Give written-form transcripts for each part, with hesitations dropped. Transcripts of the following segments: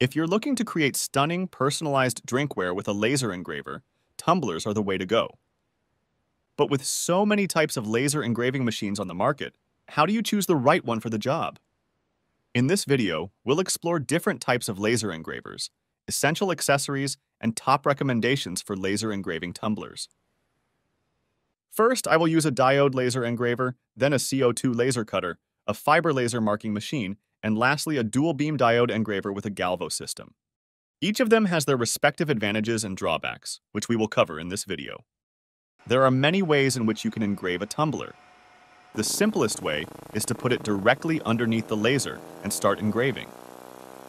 If you're looking to create stunning, personalized drinkware with a laser engraver, tumblers are the way to go. But with so many types of laser engraving machines on the market, how do you choose the right one for the job? In this video, we'll explore different types of laser engravers, essential accessories, and top recommendations for laser engraving tumblers. First, I will use a diode laser engraver, then a CO2 laser cutter, a fiber laser marking machine, and lastly a dual-beam diode engraver with a Galvo system. Each of them has their respective advantages and drawbacks, which we will cover in this video. There are many ways in which you can engrave a tumbler. The simplest way is to put it directly underneath the laser and start engraving.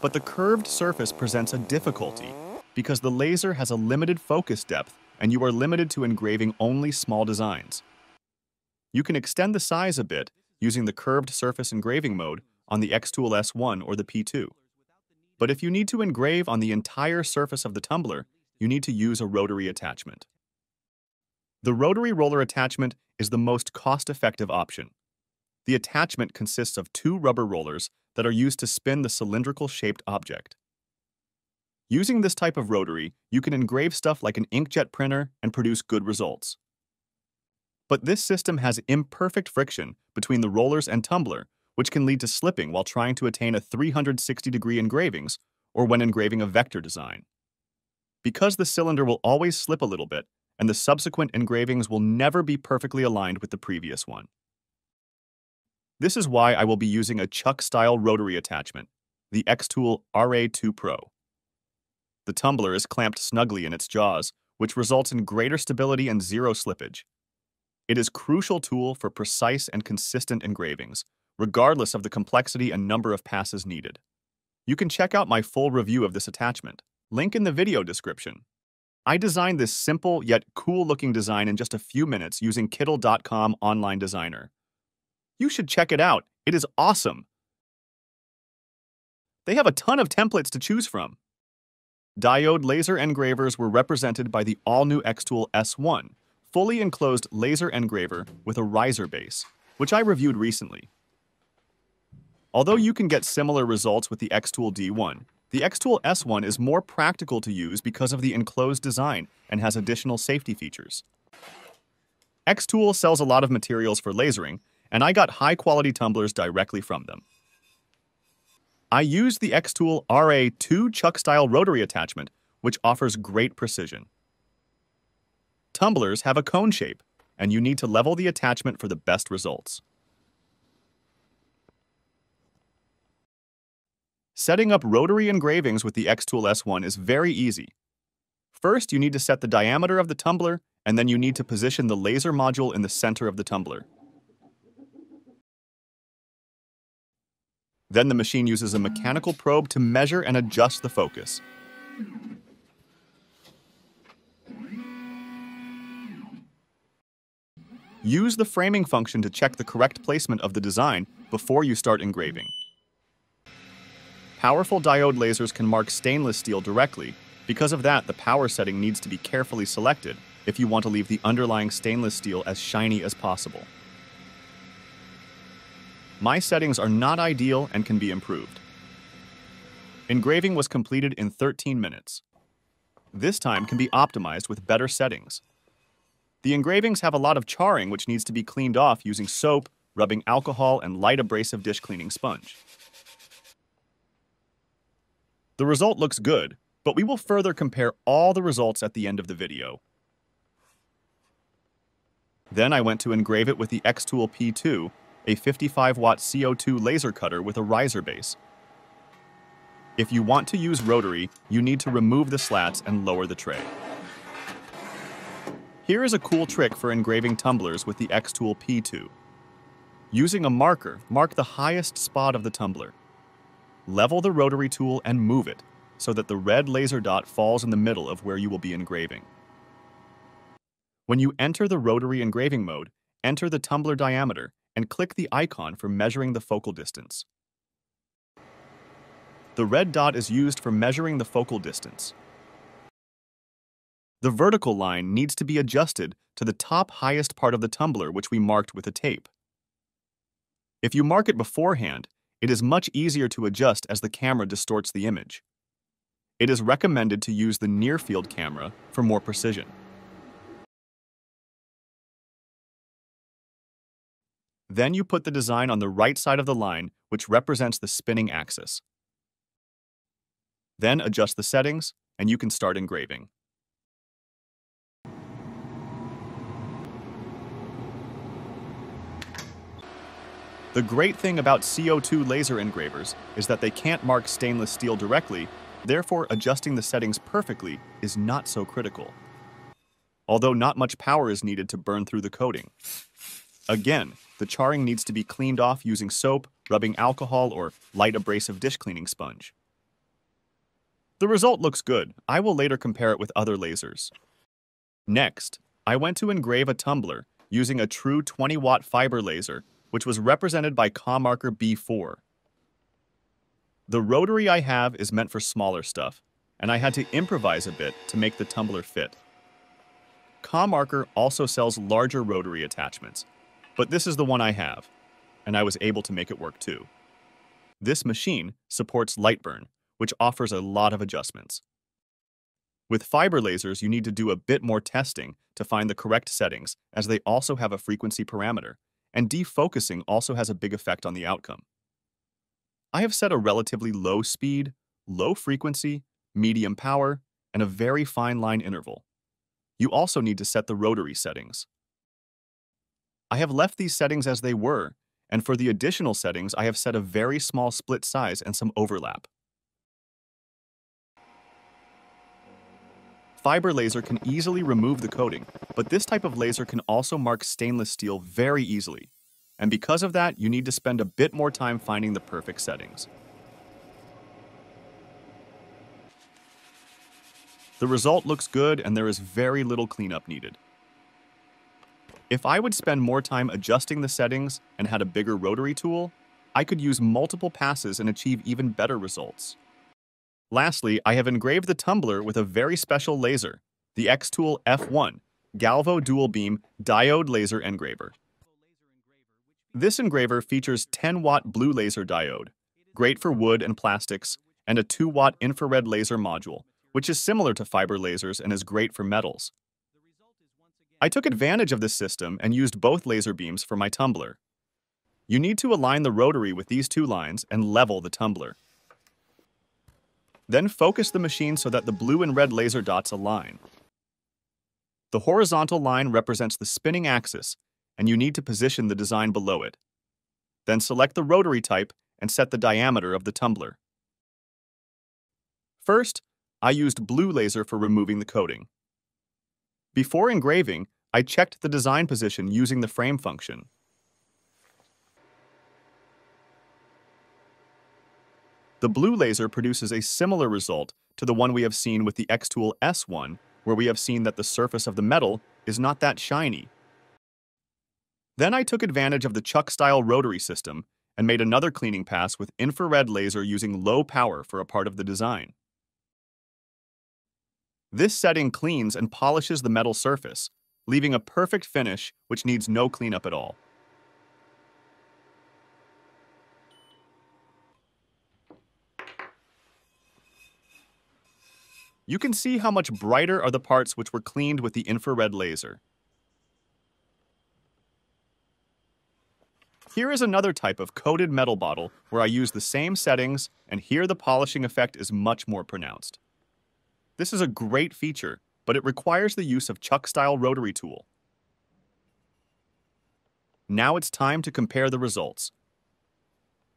But the curved surface presents a difficulty because the laser has a limited focus depth and you are limited to engraving only small designs. You can extend the size a bit using the curved surface engraving mode on the xTool S1 or the P2. But if you need to engrave on the entire surface of the tumbler, you need to use a rotary attachment. The rotary roller attachment is the most cost-effective option. The attachment consists of two rubber rollers that are used to spin the cylindrical-shaped object. Using this type of rotary, you can engrave stuff like an inkjet printer and produce good results. But this system has imperfect friction between the rollers and tumbler, which can lead to slipping while trying to attain a 360-degree engravings or when engraving a vector design. Because the cylinder will always slip a little bit, and the subsequent engravings will never be perfectly aligned with the previous one. This is why I will be using a chuck-style rotary attachment, the xTool RA2 Pro. The tumbler is clamped snugly in its jaws, which results in greater stability and zero slippage. It is a crucial tool for precise and consistent engravings, regardless of the complexity and number of passes needed. You can check out my full review of this attachment, link in the video description. I designed this simple yet cool-looking design in just a few minutes using Kiddle.com online designer. You should check it out, it is awesome! They have a ton of templates to choose from. Diode laser engravers were represented by the all-new xTool S1, fully enclosed laser engraver with a riser base, which I reviewed recently. Although you can get similar results with the xTool D1, the xTool S1 is more practical to use because of the enclosed design and has additional safety features. xTool sells a lot of materials for lasering, and I got high-quality tumblers directly from them. I used the xTool RA2 chuck-style rotary attachment, which offers great precision. Tumblers have a cone shape, and you need to level the attachment for the best results. Setting up rotary engravings with the xTool S1 is very easy. First, you need to set the diameter of the tumbler, and then you need to position the laser module in the center of the tumbler. Then the machine uses a mechanical probe to measure and adjust the focus. Use the framing function to check the correct placement of the design before you start engraving. Powerful diode lasers can mark stainless steel directly. Because of that, the power setting needs to be carefully selected if you want to leave the underlying stainless steel as shiny as possible. My settings are not ideal and can be improved. Engraving was completed in 13 minutes. This time can be optimized with better settings. The engravings have a lot of charring which needs to be cleaned off using soap, rubbing alcohol, and light abrasive dish cleaning sponge. The result looks good, but we will further compare all the results at the end of the video. Then I went to engrave it with the xTool P2, a 55-watt CO2 laser cutter with a riser base. If you want to use rotary, you need to remove the slats and lower the tray. Here is a cool trick for engraving tumblers with the xTool P2. Using a marker, mark the highest spot of the tumbler. Level the rotary tool and move it so that the red laser dot falls in the middle of where you will be engraving. When you enter the rotary engraving mode, enter the tumbler diameter and click the icon for measuring the focal distance. The red dot is used for measuring the focal distance. The vertical line needs to be adjusted to the top highest part of the tumbler, which we marked with a tape. If you mark it beforehand, it is much easier to adjust as the camera distorts the image. It is recommended to use the near-field camera for more precision. Then you put the design on the right side of the line, which represents the spinning axis. Then adjust the settings, and you can start engraving. The great thing about CO2 laser engravers is that they can't mark stainless steel directly, therefore adjusting the settings perfectly is not so critical, although not much power is needed to burn through the coating. Again, the charring needs to be cleaned off using soap, rubbing alcohol, or light abrasive dish cleaning sponge. The result looks good. I will later compare it with other lasers. Next, I went to engrave a tumbler using a true 20-watt fiber laser, which was represented by ComMarker B4. The rotary I have is meant for smaller stuff, and I had to improvise a bit to make the tumbler fit. ComMarker also sells larger rotary attachments, but this is the one I have, and I was able to make it work too. This machine supports Lightburn, which offers a lot of adjustments. With fiber lasers, you need to do a bit more testing to find the correct settings, as they also have a frequency parameter, and defocusing also has a big effect on the outcome. I have set a relatively low speed, low frequency, medium power, and a very fine line interval. You also need to set the rotary settings. I have left these settings as they were, and for the additional settings, I have set a very small split size and some overlap. Fiber laser can easily remove the coating, but this type of laser can also mark stainless steel very easily, and because of that, you need to spend a bit more time finding the perfect settings. The result looks good, and there is very little cleanup needed. If I would spend more time adjusting the settings and had a bigger rotary tool, I could use multiple passes and achieve even better results. Lastly, I have engraved the tumbler with a very special laser, the xTool F1 Galvo Dual Beam Diode Laser Engraver. This engraver features 10-watt blue laser diode, great for wood and plastics, and a 2-watt infrared laser module, which is similar to fiber lasers and is great for metals. I took advantage of this system and used both laser beams for my tumbler. You need to align the rotary with these two lines and level the tumbler. Then focus the machine so that the blue and red laser dots align. The horizontal line represents the spinning axis, and you need to position the design below it. Then select the rotary type and set the diameter of the tumbler. First, I used blue laser for removing the coating. Before engraving, I checked the design position using the frame function. The blue laser produces a similar result to the one we have seen with the xTool S1, where we have seen that the surface of the metal is not that shiny. Then I took advantage of the chuck-style rotary system and made another cleaning pass with infrared laser using low power for a part of the design. This setting cleans and polishes the metal surface, leaving a perfect finish which needs no cleanup at all. You can see how much brighter are the parts which were cleaned with the infrared laser. Here is another type of coated metal bottle where I use the same settings, and here the polishing effect is much more pronounced. This is a great feature, but it requires the use of chuck-style rotary tool. Now it's time to compare the results.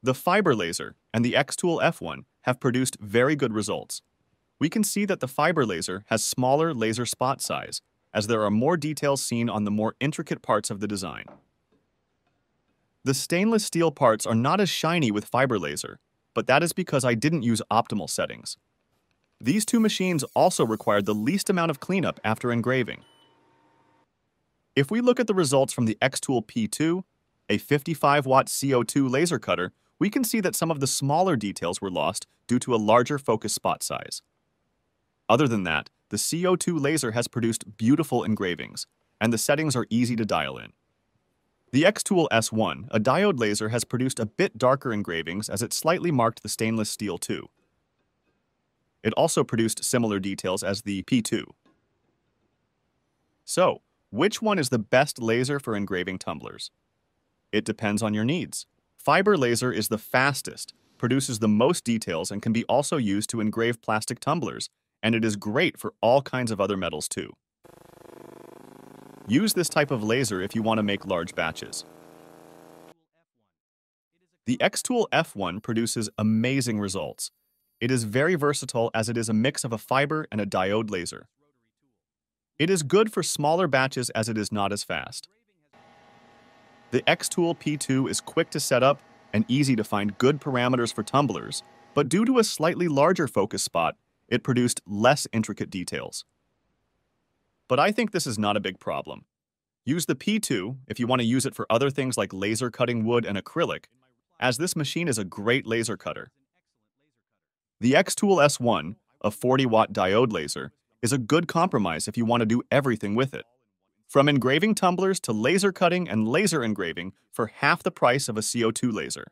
The fiber laser and the xTool F1 have produced very good results. We can see that the fiber laser has smaller laser spot size, as there are more details seen on the more intricate parts of the design. The stainless steel parts are not as shiny with fiber laser, but that is because I didn't use optimal settings. These two machines also required the least amount of cleanup after engraving. If we look at the results from the xTool P2, a 55-watt CO2 laser cutter, we can see that some of the smaller details were lost due to a larger focus spot size. Other than that, the CO2 laser has produced beautiful engravings, and the settings are easy to dial in. The xTool S1, a diode laser, has produced a bit darker engravings as it slightly marked the stainless steel too. It also produced similar details as the P2. So, which one is the best laser for engraving tumblers? It depends on your needs. Fiber laser is the fastest, produces the most details, and can be also used to engrave plastic tumblers, and it is great for all kinds of other metals too. Use this type of laser if you want to make large batches. The xTool F1 produces amazing results. It is very versatile as it is a mix of a fiber and a diode laser. It is good for smaller batches as it is not as fast. The xTool P2 is quick to set up and easy to find good parameters for tumblers, but due to a slightly larger focus spot, it produced less intricate details. But I think this is not a big problem. Use the P2 if you want to use it for other things like laser cutting wood and acrylic, as this machine is a great laser cutter. The xTool S1, a 40-watt diode laser, is a good compromise if you want to do everything with it. From engraving tumblers to laser cutting and laser engraving for half the price of a CO2 laser.